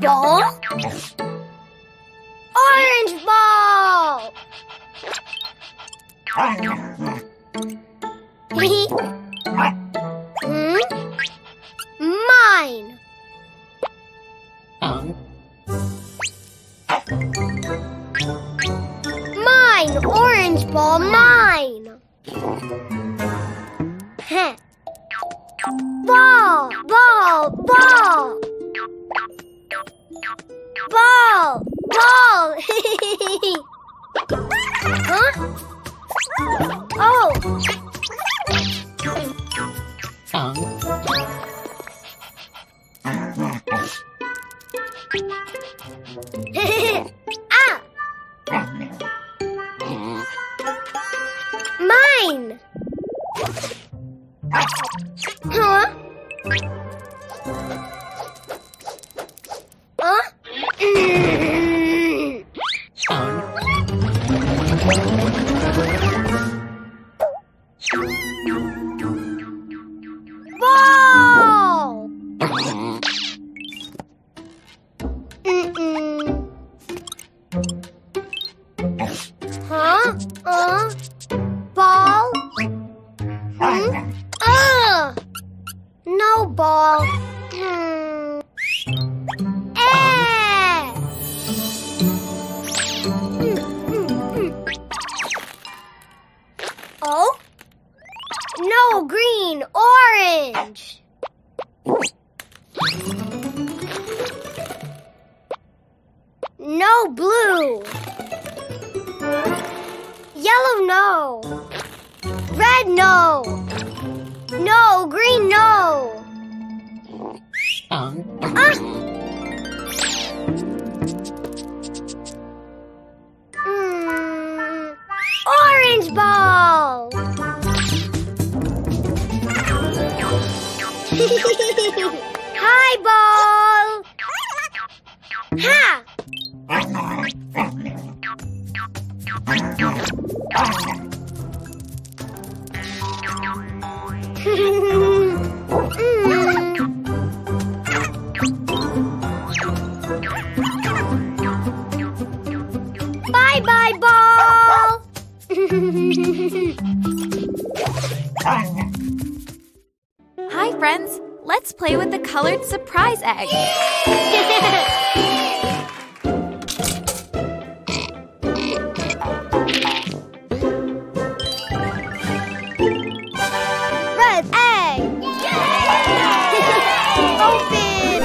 Doll? Orange ball! Mine! Mine! Orange ball, mine! Ball! Ball! Ball! Ball! Ball! Huh? Oh! Ah! Mine! Huh? Ball! Huh? Ball? No ball. Oh? No, green, orange. No, blue. Yellow, no. Red, no. No, green, no. Orange ball. Hi, ball. Ha. Bye-bye, ball! Hi, friends. Let's play with the colored surprise egg. Red egg! Open!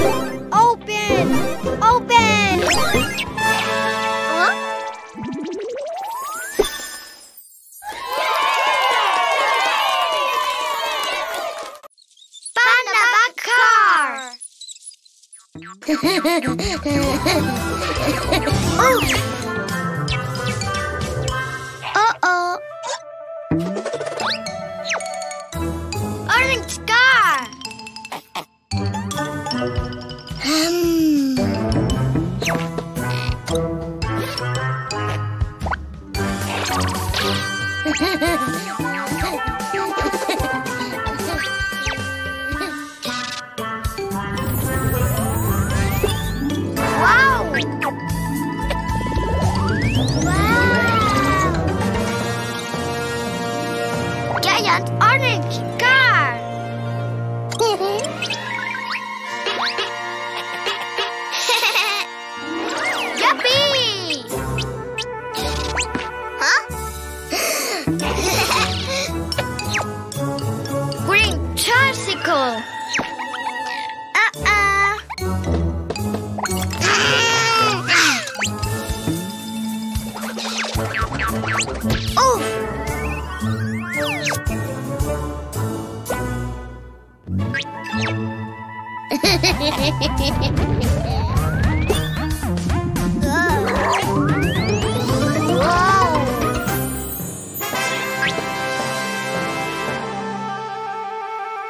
Open! Open! Uh-oh. Orange scar. Orange car. Yuppie! Huh? Green tricycle. Oh!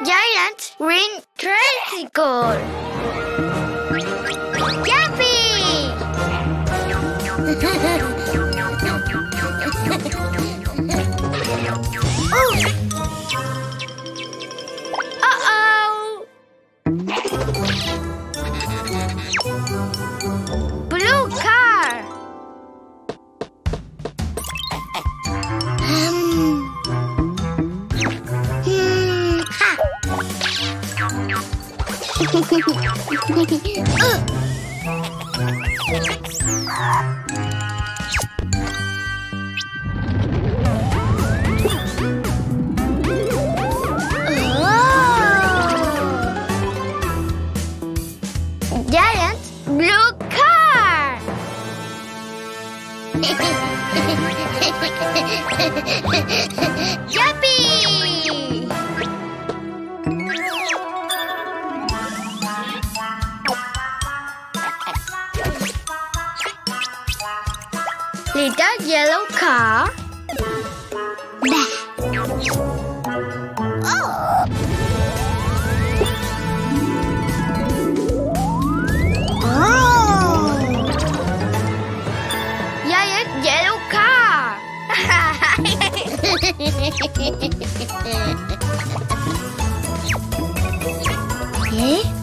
Giant green tricycle. Yuppie! Giant blue car. Yuppie! Little yellow car. Eh?